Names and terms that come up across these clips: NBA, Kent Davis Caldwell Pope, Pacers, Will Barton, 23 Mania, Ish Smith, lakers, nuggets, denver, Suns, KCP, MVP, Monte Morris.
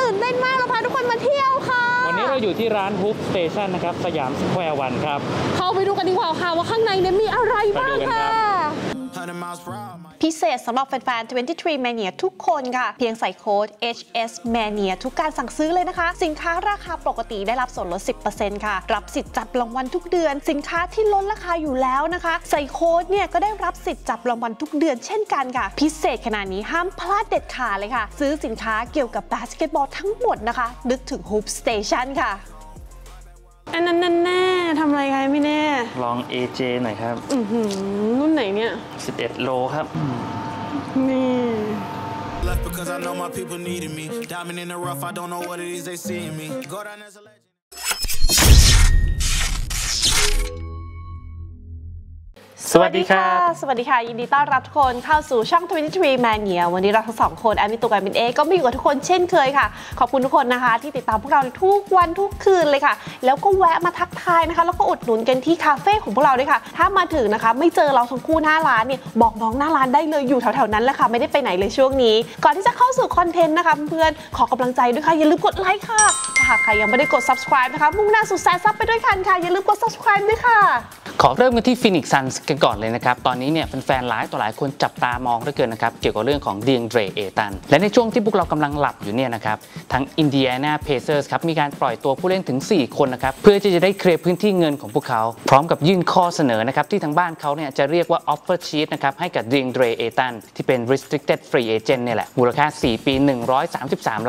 ตื่นเต้นมากเราพาทุกคนมาเที่ยวค่ะวันนี้เราอยู่ที่ร้านฮุบสเตชันนะครับสยามสแควร์วันครับเข้าไปดูกันดีกว่าค่ะว่าข้างในเนี่ยมีอะไรบ้างค่ะพิเศษสำหรับแฟนๆ 23 Mania ทุกคนค่ะเพียงใส่โค้ด HS Mania ทุกการสั่งซื้อเลยนะคะสินค้าราคาปกติได้รับส่วนลด 10% ค่ะรับสิทธิ์จับรางวัลทุกเดือนสินค้าที่ลดราคาอยู่แล้วนะคะใส่โค้ดเนี่ยก็ได้รับสิทธิ์จับรางวัลทุกเดือนเช่นกันค่ะพิเศษขนาดนี้ห้ามพลาดเด็ดขาดเลยค่ะซื้อสินค้าเกี่ยวกับบาสเกตบอลทั้งหมดนะคะนึกถึง Hoop Station ค่ะอันนั้นแน่ทำอะไรคะไม่แน่ลอง AJ หน่อยครับรุ่นไหนเนี่ย11โลครับนี่สวัสดีค่ะสวัสดีค่ะยินดีต้อนรับทุกคนเข้าสู่ช่อง 23 Mania วันนี้เราทั้งสองคนแอมมี่ตุกแอมมินเอก็มาอยู่กับทุกคนเช่นเคยค่ะขอบคุณทุกคนนะคะที่ติดตามพวกเราทุกวันทุกคืนเลยค่ะแล้วก็แวะมาทักทายนะคะแล้วก็อุดหนุนกันที่คาเฟ่ของพวกเราด้วยค่ะถ้ามาถึงนะคะไม่เจอเราทั้งคู่หน้าร้านเนี่ยบอกน้องหน้าร้านได้เลยอยู่แถวๆนั้นแหละค่ะไม่ได้ไปไหนเลยช่วงนี้ก่อนที่จะเข้าสู่คอนเทนต์นะคะเพื่อนๆขอกำลังใจด้วยค่ะอย่าลืมกดไลค์ค่ะหากใครยังไม่ได้กด subscribe นะคะมุ่งหน้าสู่แสนซับไปด้วยกันค่ะอย่าลืมกด subscribe ด้วยค่ะขอเริ่มกันที่ Phoenix Suns กันก่อนเลยนะครับตอนนี้เนี่ยแฟนๆหลายต่อหลายคนจับตามองเหลือเกินนะครับเกี่ยวกับเรื่องของเดียนเดร เอตันและในช่วงที่พวกเรากำลังหลับอยู่เนี่ยนะครับทาง Indiana Pacers ครับมีการปล่อยตัวผู้เล่นถึง4คนนะครับเพื่อที่จะได้เคลียร์พื้นที่เงินของพวกเขาพร้อมกับยื่นข้อเสนอนะครับที่ทางบ้านเขาเนี่ยจะเรียกว่า offer sheet นะครับให้กับเดียนเดร เอตันที่เป็น restricted free agent เนี่ยแหละมูลค่า4ปี133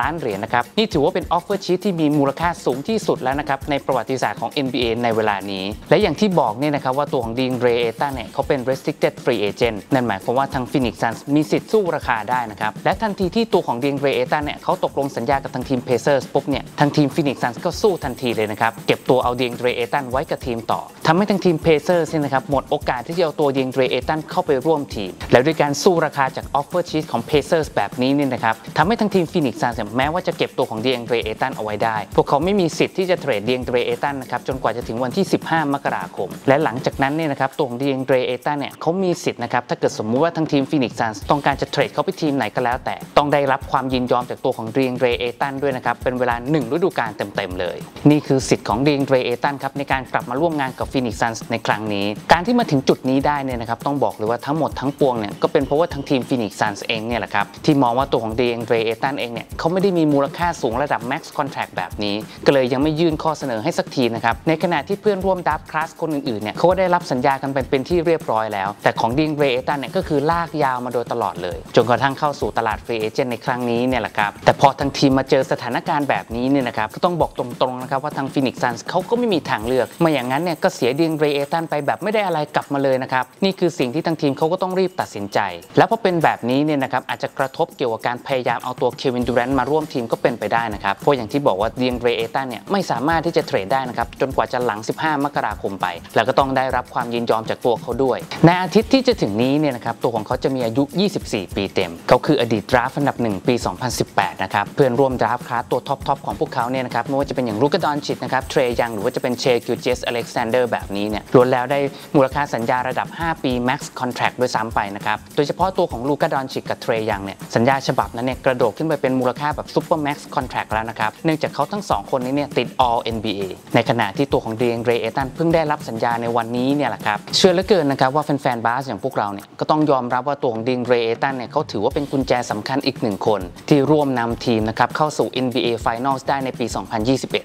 ล้านเหรียญนะครับนี่ถือว่าเป็น offer sheet ที่มีมูลค่าสูงที่สุดแล้วนะครับในประวัติศาสตร์ของ NBA ในเวลานี้และอย่างที่บอกเนี่ยนะครับว่าตัวของดีนเดร เอตันเนี่ยเขาเป็น restricted free agent นั่นหมายความว่าทาง Phoenix Suns มีสิทธิ์สู้ราคาได้นะครับและทันทีที่ตัวของดีนเดร เอตันเนี่ยเขาตกลงสัญญากับทางทีม Pacers ปุ๊บเนี่ยทางทีม Phoenix Suns ก็สู้ทันทีเลยนะครับเก็บตัวเอาดีนเดร เอตันไว้กับทีมต่อทำให้ทางทีม Pacers เนี่ยนะครับหมดโอกาสที่จะเอาตัวดีนเดร เอตันเข้าไปร่วมทีมและด้วยการสู้ราคาจาก offer sheet ของ Pacers แบบนี้เนี่ยนะครับทำให้ทางทีม Phoenix Suns แม้ว่าจะเก็บตัวของดีนเดร เอตันเอาไว้ได้พวกเขาไม่มีสิทธิ์ที่จะเทรดเดียงเดร เอตันนะครับจนกว่าจะถึงวันที่15มกราคมและหลังจากนั้นเนี่ยนะครับตัวของเดียงเดร เอตันเนี่ยเขามีสิทธิ์นะครับถ้าเกิดสมมุติว่าทางทีม Phoenix Suns ต้องการจะเทรดเขาไปทีมไหนก็แล้วแต่ต้องได้รับความยินยอมจากตัวของเดียงเดร เอตันด้วยนะครับเป็นเวลา1ฤดูกาลเต็มๆเลยนี่คือสิทธิ์ของเดียงเดร เอตันครับในการกลับมาร่วมงานกับ Phoenix Suns ในครั้งนี้การที่มาถึงจุดนี้ได้เนี่ยนะครับต้องบอกเลยว่าทั้งหมดทั้งปวงเนี่ยก็เป็นเพราะว่าทางทีม Phoenix Suns เองเนี่ยแหละครับที่มองว่าตัวของเดียงเดร เอตันเองเนี่ยเขาไม่ได้มีมูลค่าสูงระดับ Max Contract แบบนี้ก็เลยยังไม่ยื่นข้อเสนอให้สักทีนะครับในขณะที่เพื่อนร่วมดับคลาสคนอื่นๆเนี่ยเขาก็ได้รับสัญญากันเป็นที่เรียบร้อยแล้วแต่ของดีน เร เอตันเนี่ยก็คือลากยาวมาโดยตลอดเลยจนกระทั่งเข้าสู่ตลาดฟรีเอเจนต์ในครั้งนี้เนี่ยแหละครับแต่พอทางทีมมาเจอสถานการณ์แบบนี้เนี่ยนะครับก็ต้องบอกตรงๆนะครับว่าทาง Phoenix Suns เขาก็ไม่มีทางเลือกมาอย่างนั้นเนี่ยก็เสียดีน เร เอตันไปแบบไม่ได้อะไรกลับมาเลยนะครับนี่คือสิ่งที่ทางทีมเขาก็ต้องรีบตัดสินใจแล้วพอเป็นแบบนี้เนี่ยนะครับอาจจะกระทบเกี่ยวกับการพยายามเอาตัวเควิน ดูแรนต์มาร่วมทีมก็เป็นไปได้นะครับเพราะอย่างที่บอกว่าดีน เร เอตันเนี่ยไม่สามารถที่จะเทรดได้นะครับจนกว่าจะหลัง 15 มกราคมไปแล้วก็ต้องได้รับความยินยอมจากตัวเขาด้วยในอาทิตย์ที่จะถึงนี้เนี่ยนะครับตัวของเขาจะมีอายุ24ปีเต็มเขาคืออดีตดราฟต์อันดับ1ปี2018นะครับเพื่อนร่วมดราฟต์คลาสตัวท็อปของพวกเขาเนี่ยนะครับไม่ว่าจะเป็นอย่างลูกาดอนชิชนะครับเทรย์ยังหรือว่าจะเป็นเชคิวเจสอเล็กซานเดอร์แบบนี้เนี่ยล้วนแล้วได้มูลค่าสัญญาระดับ5ปี Max Contract ด้วยซ้ำไปนะครับโดยเฉพาะตัวของลูกาดอนชิชกับเทรย์ยังเนี่ยสัญญาฉบับนั้นเนี่ยกระโดดขึ้นไปเป็นมูลค่าแบบ Super Max Contract แล้วนะครับเนื่องจากเขาทั้ง2คนนี้เนี่ยติด All NBA ในขณะที่ตัวของเดียงเร เอตันเพิ่งได้รับสัญญาในวันนี้เนี่ยแหละครับเชื่อเหลือเกินนะครับว่าแฟนบาสอย่างพวกเราเนี่ยก็ต้องยอมรับว่าตัวของดีน เร เอตันเนี่ยเขาถือว่าเป็นกุญแจสำคัญอีกหนึ่งคนที่ร่วมนำทีมนะครับเข้าสู่ NBA Finals ได้ในปี 2021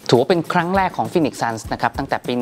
ถือว่าเป็นครั้งแรกของ Phoenix Suns นะครับตั้งแต่ปี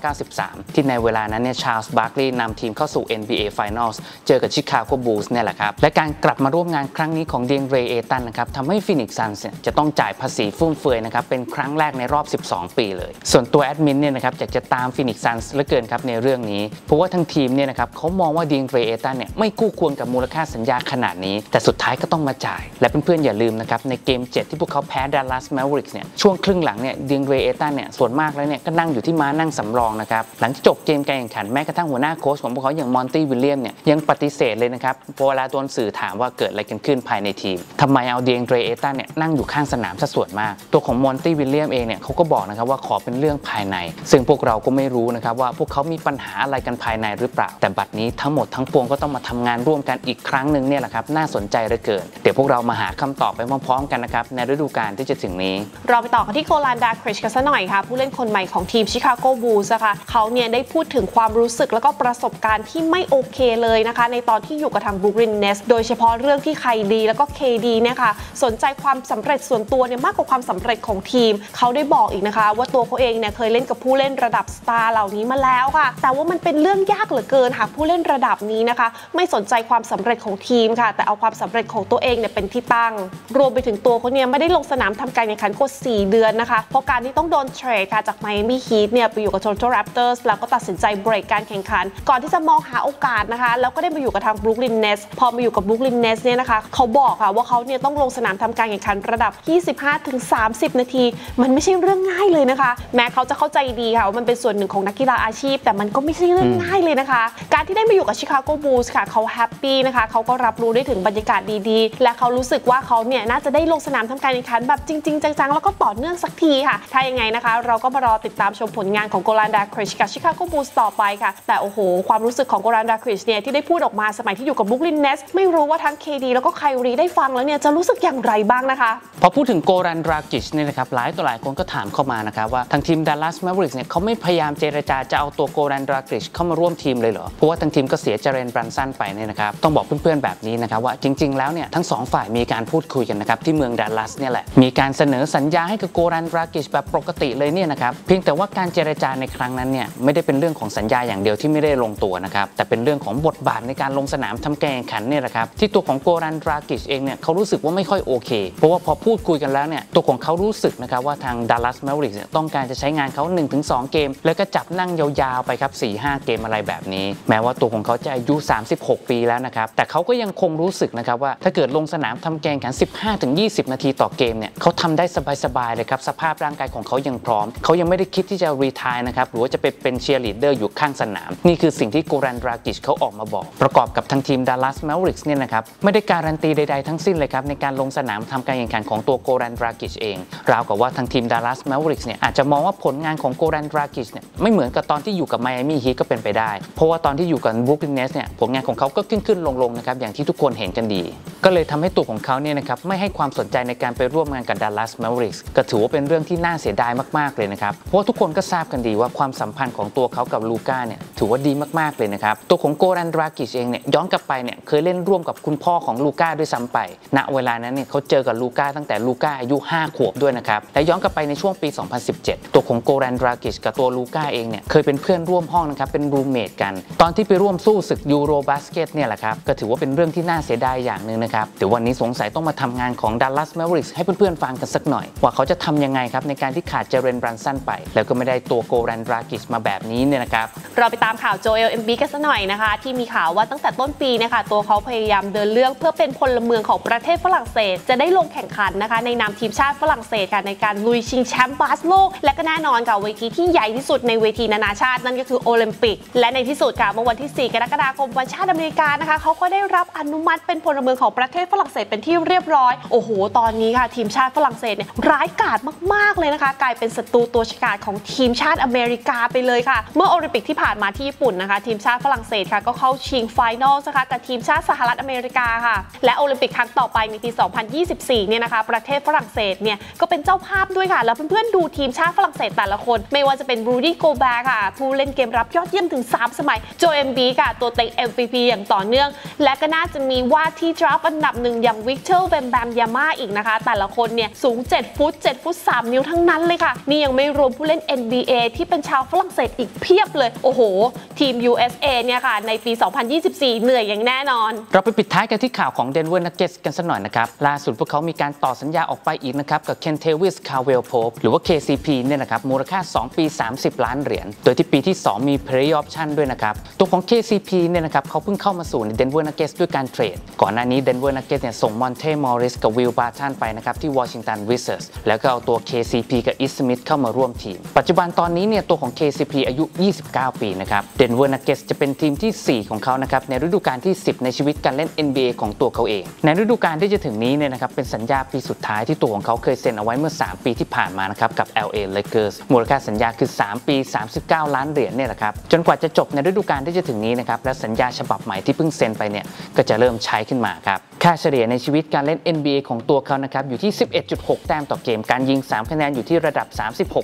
1993 ที่ในเวลานั้นเนี่ยชาร์ลส์ บาร์คลีย์นำทีมเข้าสู่ NBA Finals เจอกับ Chicago Bulls เนี่ยแหละครับและการกลับมาร่วมงานครั้งนี้ของดีน เร เอตันนะครับทำให้ Phoenix Suns เนี่ยจะต้องจ่ายภาษีฟุ่มเฟือยนะครับเป็นครั้งแรกในรอบ 12 ปีเลยส่วนตัวแอดมินเนี่ยนะครับอยากจะตาม Phoenix Suns เหลือเกินครับในเรื่องนี้เพราะว่าทั้งทีมเนี่ยนะครับเขามองว่าดีน เร เอตันเนี่ยไม่คู่ควรกับมูลค่าสัญญาขนาดนี้แต่สุดท้ายก็ต้องมาจ่ายและเพื่อนๆอย่าลืมนะครับในเกม7ที่พวกเขาแพ้ดัลลัสแมเวริกส์เนี่ยช่วงครึ่งหลังเนี่ยดีน เร เอตันเนี่ยส่วนมากแล้วเนี่ยก็นั่งอยู่ที่ม้านั่งสำรองนะครับหลังจบเกมการแข่งขันแม้กระทั่งหัวหน้าโค้ชของพวกเขาอย่างมอนตี้ วิลเลียมเนี่ยยังปฏิเสธเลยนะครับพอเวลาโดนสื่อถามว่าเกิดอะไรกันขึ้นภายในทีมทำไมเอาดีน เร เอตันเนี่ยนั่งอยู่ข้างสนามซะส่วนมากตัวของมอนตี้ วิลเลียมเองเนี่ยเขาก็บอกนะครับว่าขอเป็นเรื่องภายในซึ่งพวกเราก็ไม่รู้นะครับว่าพวกเขามีปัญหาอะไรกันภาย ายในหรือเปล่าแต่บัดนี้ทั้งหมดทั้งปวงก็ต้องมาทำงานร่วมกันอีกครั้งหนึ่งเนี่ยแหละครับน่าสนใจเหลือเกินเดี๋ยวพวกเรามาหาคำตอบไปพร้อมๆกันนะครับในฤดูกาลที่จะถึงนี้เราไปต่อกันที่โคลันดาคริชกันซะหน่อยค่ะผู้เล่นคนใหม่ของทีมชิคาโกบูลส์ค่ะเขาเนี่ยได้พูดถึงความรู้สึกแล้วก็ประสบการณ์ที่ไม่โอเคเลยนะคะในตอนที่อยู่กับทางบรูคลินเนตส์โดยเฉพาะเรื่องที่ไคดีแล้วก็เคดีเนี่ยค่ะสนใจความสำเร็จส่วนตัวเนี่ยมากกว่าความสำเร็จของทีมเขาได้บอกอีกนะคะว่าตัวเขาเองเนี่ยเคยเล่นกับผู้เล่นระดับสตาร์เหล่านี้มาแล้วค่ะแต่ว่ามันเป็นเรื่องยากเหลือเกินหากผู้เล่นระดับนี้นะคะไม่สนใจความสำเร็จของทีมค่ะแต่เอาความสำเร็จของตัวเองเนี่ยเป็นที่ตั้งรวมไปถึงตัวเขาเนี่ยไม่ได้ลงสนามทำการแข่งขันกว่า4 เดือนนะคะเพราะการที่ต้องโดนเทรดค่ะจากไมอามี่ฮีทเนี่ยไปอยู่กับโตโรนโตแรปเตอร์สแล้วก็ตัดสินใจเบรกการแข่งขันก่อนที่จะมองหาโอกาสนะคะแล้วก็ได้มาอยู่กับทางบรูคลินเนตส์พอมาอยู่กับบรูคลินเนตส์เนี่ยนะคะเขาบอกค่ะว่าเขาเนี่ยต้องลงสนามทำการแข่งขันระดับ 25-30 นาทีมันไม่ใช่เรื่องง่ายเลยนะคะแม้เขาจะเข้าใจดีค่ะว่ามันเป็นส่วนหนึ่งของนักกีฬาอาชีพแต่มันก็ไม่ใช่เรื่องง่ายเลยนะคะการที่ได้มาอยู่กับชิคาโกบูลส์ค่ะเขาแฮปปี้นะคะเขาก็รับรู้ได้ถึงบรรยากาศดีๆและเขารู้สึกว่าเขาเนี่ยน่าจะได้ลงสนามทำการแข่งขันแบบจริงๆจังๆแล้วก็ต่อเนื่องสักทีค่ะถ้ายังไงนะคะเราก็มารอติดตามชมผลงานของโกลันดาคริชกับชิคาโกบูลส์ต่อไปค่ะแต่โอ้โหความรู้สึกของโกลันดาคริชเนี่ยที่ได้พูดออกมาสมัยที่อยู่กับบรูคลินเนตส์ไม่รู้ว่าทั้งเคดีแล้วก็ไครีได้ฟังแล้วเนี่ยจะรู้สึกอย่างไรบ้างนะคะพอพูดถึงโกลันดาคริชเนี่ยนะครับหลายต่อหลายคนก็ถามเข้ามานะคะว่าทางทีมดัลลัสแมเวริกส์เนี่ยเขาไม่พยายามเจรจาจะเอาตัวโกลันดาคริชเข้ามาร่วมทีมเลยเหรอเพราะว่าทางทีมก็เสียเจเรนบรันสันไปเนี่ยนะครับต้องบอกเพื่อนๆแบบนี้นะครับว่าจริงๆแล้วเนี่ยทั้ง2ฝ่ายมีการพูดคุยกันนะครับที่เมืองดัลลัสเนี่ยแหละมีการเสนอสัญญาให้กับโกลันดาคริชแบบปกติเลยเนี่ยนะครับเพียงแต่ว่าการเจรจาในครั้งนั้นเนี่ยไม่ได้เป็นเรื่องของสัญญาอย่างเดียวที่ไม่ได้ลงตัวนะครับแต่เป็นเรื่องของบทบาทในการลงสนามทำการแข่งขันเนี่ยนะครับที่ตัวของโกลันดาคริชเองเนี่ยเขารู้สึกว่าไม่ค่อยโอเคเพราะว่าพอพูดคุยกันแล้วเนี่ยตัวของเขารู้สึกนะครับว่าทางดัลลัสแมเวริกส์เนี่ยต้องการจะใช้งานเขา 1-2 เกมแล้วก็จับนั่งยาวๆไปครับ 4-5 เกมอะไรแบบนี้แม้ว่าตัวของเขาจะอายุ36 ปีแล้วนะครับแต่เขาก็ยังคงรู้สึกนะครับว่าถ้าเกิดลงสนามทำแกงขัน 15-20 นาทีต่อเกมเนี่ยเขาทำได้สบายๆเลยครับสภาพร่างกายของเขายังพร้อมเขายังไม่ได้คิดที่จะรีไทร์นะครับหรือว่าจะเป็นเชียร์ลีดเดอร์อยู่ข้างสนามนี่คือสิ่งที่โกลันดาคริชเขาออกมาบอกประกอบกับทางทีมดัลลัสแมเวริกส์เนี่ยนะครับไม่ได้การันตีใดๆทั้งสิ้นเลยครับในการลงสนามทำการแข่งขันของตัวโกลันดาคริชเองราวกับว่าทางทีมดัลลัสแมเวริกส์เนี่ยอาจจะมองว่าผลงานของโกลันดาคริชเนี่ยไม่เหมือนกับตอนที่อยู่กับไมอามี่ฮีทก็เป็นไปได้เพราะว่าตอนที่อยู่กับบรูคลินเนตส์เนี่ยผลงานของเขาก็ขึ้นๆลงๆนะครับอย่างที่ทุกคนเห็นกันดีก็เลยทำให้ตัวของเขาเนี่ยนะครับไม่ให้ความสนใจในการไปร่วมงานกับดัลลัสแมเวริกส์ก็ถือว่าเป็นเรื่องที่น่าเสียดายมากๆเลยนะครับเพราะทุกคนก็ทราบกันดีว่าความสัมพันธ์ของตัวเขากับลูก้าเนี่ยถือว่าดีมากๆเลยนะครับตัวของโกลันดาคริชเองเนี่ยย้อนกลับไปเนี่ยเคยเล่นร่วมกับคุณพ่อของลูก้าด้วยซ้ำไปณเวลานั้นเนี่ยเขาเจอกับลูก้าตั้งแต่ลูก้าอายุ5 ขวบด้วยนะครับและย้อนกลับไปในช่วงปี 2017 ตัวของโกลันดาคริชกับตัวลูก้าเองเนี่ยเคยเป็นเพื่อนร่วมห้องนะครับเป็นรูมเมทกันตอนที่ไปร่วมสู้ศึกยูโรบาสเกตเนี่ยแหละครับก็ถือว่าเป็นเรื่องที่น่าเสียดายอย่างนึงนะครับแต่วันนี้สงสัยต้องมาทำงานของดัลลัสแมเวริกส์ให้เพื่อนๆฟังกันสักหน่อยว่าเขาจะทำยังไงครับในการที่ขาดเจเรนบรันสันไปแล้วก็ไม่ได้ตัวโกลันดาคริชมาแบบนี้เนี่ยนะครับเราไปตามข่าวโจเอลเอ็มบีกันสักหน่อยนะคะที่มีข่าวว่าตั้งแต่ต้นปีนะคะตัวเขาพยายามเดินเรื่องเพื่อเป็นพลเมืองของประเทศฝรั่งเศสจะได้ลงแข่งขันนะคะในนามทีมชาติฝรั่งเศสค่ะในการลุยชิงแชมป์บาสโลกและก็แน่นอนกับเวทีที่ใหญ่ที่สุดในเวทีนานาชาตินั่นก็คือโอลิมปิกและในที่สุดค่ะเมื่อวันที่4 กรกฎาคมวันชาติอเมริกานะคะเขาก็ได้รับอนุมัติเป็นพลเมืองของประเทศฝรั่งเศสเป็นที่เรียบร้อยโอ้โหตอนนี้ค่ะทีมชาติฝรั่งเศสเนี่ยร้ายกาจมากๆเลยนะคะกลายเป็นศัตรูตัวฉกาจของทีมชาติอเมริกาไปเลยค่ะเมื่อโอลิมปิกที่ผ่านมาที่ญี่ปุ่นนะคะทีมชาติฝรั่งเศสค่ะก็เข้าชิงไฟนอลนะคะกับทีมชาติสหรัฐอเมริกาค่ะและโอลิมปิกครั้งต่อไปในปี 2024 เนี่ยนะคะประเทศฝรั่งเศสเนี่ยก็เป็นเจ้าภาพด้วยค่ะแล้วเพื่อนๆดูทีมชาติฝรั่งเศสแต่ละคนไม่ว่าจะเป็นรูดี้โกแบร์ค่ะผู้เล่นเกมรับยอดเยี่ยมถึง3 สมัยโจเอ็มบีค่ะตัวเต็ง MVP อย่างต่อเนื่องและก็น่าจะมีว่าที่ดราฟต์อันดับหนึ่งอย่างวิกเตอร์เวมแบมยาม่าอีกนะคะแต่ละคนเนี่ยสูง7 ฟุต 7 ฟุต 3 นิ้วทั้งนั้นเลยค่ะนี่ยังไม่รวมผู้เล่น NBA ที่เป็นชาวฝรั่งเศสอีกเพียบเลยโอ้โหทีม USA เนี่ยค่ะในปี 2024 เหนื่อยอย่างแน่นอนเราไปปิดท้ายกันที่ข่าวของ Denver Nuggets กันสักหน่อยนะครับล่าสุดพวกเขามีการต่อสัญญาออกไปอีกนะครับกับ Kent Davis Caldwell Pope หรือว่า KCP เนี่ยนะครับมูลค่า2 ปี 30 ล้านเหรียญโดยที่ปีที่2มีPlayer Optionด้วยนะครับตัวของ KCP เนี่ยนะครับเขาเพิ่งเข้ามาสู่ใน Denver Nuggets ด้วยการเทรดก่อนหน้านี้ Denver Nuggets เนี่ยส่ง Monte Morris กับ Will Barton ไปนะครับที่ Washington Wizards แล้วก็เอาตัว KCP กับ Ish Smith เข้ามาร่วมทีมปัจจุบันตอนนี้เนี่ยตัวของ KCP อายุ 29 ปีนะครับ Denver Nuggets จะเป็นทีมที่4ของเขานะครับในฤดูกาลที่10ในชีวิตการเล่น NBA ของตัวเขาเองในฤดูกาลที่จะถึงนี้เนี่ยนะครับเป็นสัญญาปีสุดท้ายที่ตัวของเขาเคยเซ็นเอาไว้เมื่อ3 ปีที่ผ่านมานะครับกับ LA Lakers มูลค่าสัญญาคือ3 ปี 39 ล้านเหรียญเนี่ยแหละครับจนกว่า จะจบในฤดูกาลที่จะถึงนี้นะครับและสัญญาฉบับใหม่ที่เพิ่งเซ็นไปเนี่ยก็จะเริ่มใช้ขึ้นมาครับค่าเฉลี่ยในชีวิตการเล่น NBA ของตัวเขานะครับอยู่ที่ 11.6 แต้มต่อเกมการยิง3คะแนนอยู่ที่ระดับ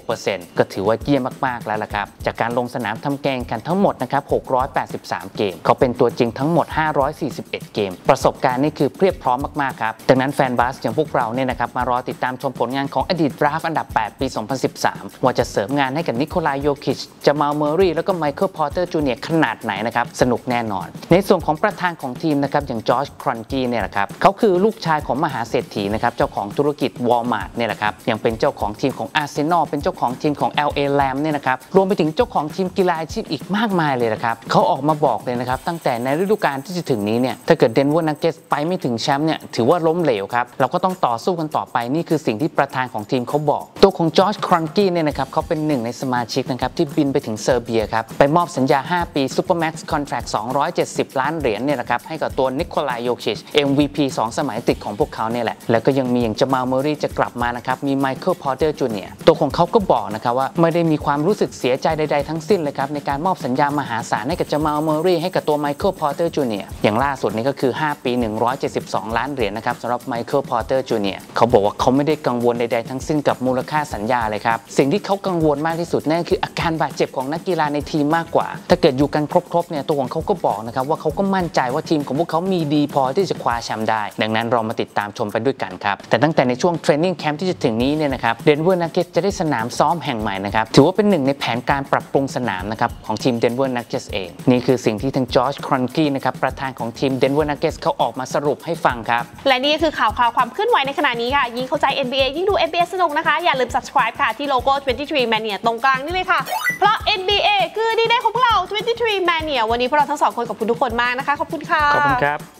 36% ก็ถือว่าเยี่ยมมากๆแล้วล่ะครับจากการลงสนามทำแกงกันทั้งหมดนะครับ683เกมเขาเป็นตัวจริงทั้งหมด541เกมประสบการณ์นี่คือเพียบพร้อมมากๆครับดังนั้นแฟนบาสอย่างพวกเราเนี่ยนะครับมารอติดตามชมผลงานของอดีตดราฟต์อันดับ8ปี2013ว่าจะเสริมงานให้กับนิโคลาโยคิชจะมาเมอรี่แล้วก็ไมเคิลพอตเตอร์จูเนียร์ขนาดไหนนะครับสนุกแน่นอนในส่วนของประธานของทีมนะครับอย่างจอร์จครอนกี้เนี่ยแหละครับเขาคือลูกชายของมหาเศรษฐีนะครับเจ้าของธุรกิจวอลมาร์ทเนี่ยแหละครับยังเป็นเจ้าของทีมของอาร์เซนอลเป็นเจ้าของทีมของ LA Lam เนี่ยนะครับรวมไปถึงเจ้าของทีมกีฬาอาชีพอีกมากมายเลยนะครับเขาออกมาบอกเลยนะครับตั้งแต่ในฤดูกาลที่จะถึงนี้เนี่ยถ้าเกิดเดนเวอร์นักเก็ตส์ไปไม่ถึงแชมป์เนี่ยถือว่าล้มเหลวครับเราก็ต้องต่อสู้กันต่อไปนี่คือสิ่งที่ประธานของทีมเขาบอกตัวของจอร์จครอนกี้เนี่ยนะครับเขาเป็นหนึ่งในสมาชิกนะครับที่บินไปถึงเซอร์เบียครับไปมอบสัญญา5ปีซูเปอร์แม็กซ์คอนแทรค270ล้านเหรียญเนี่ยนะครับให้กับตัวนิโคลาโยคิช MVP 2 สมัยติดของพวกเขาเนี่ยแหละแล้วก็ยังมีอย่างจามาล เมอร์รี่จะกลับมานะครับมีไมเคิล พอตเตอร์ จูเนียร์ตัวของเขาก็บอกนะครับว่าไม่ได้มีความรู้สึกเสียใจใดๆทั้งสิ้นเลยครับในการมอบสัญญามหาศาลให้กับจามาล เมอร์รี่ให้กับตัวไมเคิล พอตเตอร์ จูเนียร์อย่างล่าสุดนี้ก็คือ5ปี172ล้านเหรียญนะครับสำหรับไมเคิล พอตเตอร์ จูเนียร์เขาบอกว่าเขาไม่ได้กังวลใดๆทั้งสิ้นกับมูลค่าสัญญาเลยครับสิ่งที่เขากังวลมากที่สุดนั่นคืออาการบาดเจ็บของนักกีฬาในทีมมากกว่าถ้าเกิดอยู่กันครบๆเนี่ยตัวของเขาก็บอกนะครับว่าเขาก็มั่นใจว่าทีมของพวกเขามีดีพอที่จะคว้าแชมป์ได้ดังนั้นเรามาติดตามชมไปด้วยกันครับแต่ตั้งแต่ในช่วงเทรนนิ่งแคมป์ที่จะถึงนี้เนี่ยนะครับเดนเวอร์นักเก็ตจะได้สนามซ้อมแห่งใหม่นะครับถือว่าเป็นหนึ่งในแผนการปรับปรุงสนามนะครับของทีมเดนเวอร์นักเก็ตเองนี่คือสิ่งที่ทางจอร์จครอนกี้นะครับประธานของทีมเดนเวอร์นักเก็ตเขาออกมาสรุปให้ฟังครับและนี่คือข่าวคราวความเคลื่อนไหวในขณะนี้ค่ะยิ่งเข้าใจ NBA ยิ่งดู NBA สนุกนะคะอย่าลืม subscribe ค่ะที่โลโก้ 23 Mania ตรงกลางนี่เลยค่ะเพราะ NBA คือดีเดย์ของเรา23 Mania วันนี้พวกเราทั้งสองคนขอบคุณทุกคนมากนะคะขอบคุณค่ะขอบคุณครับ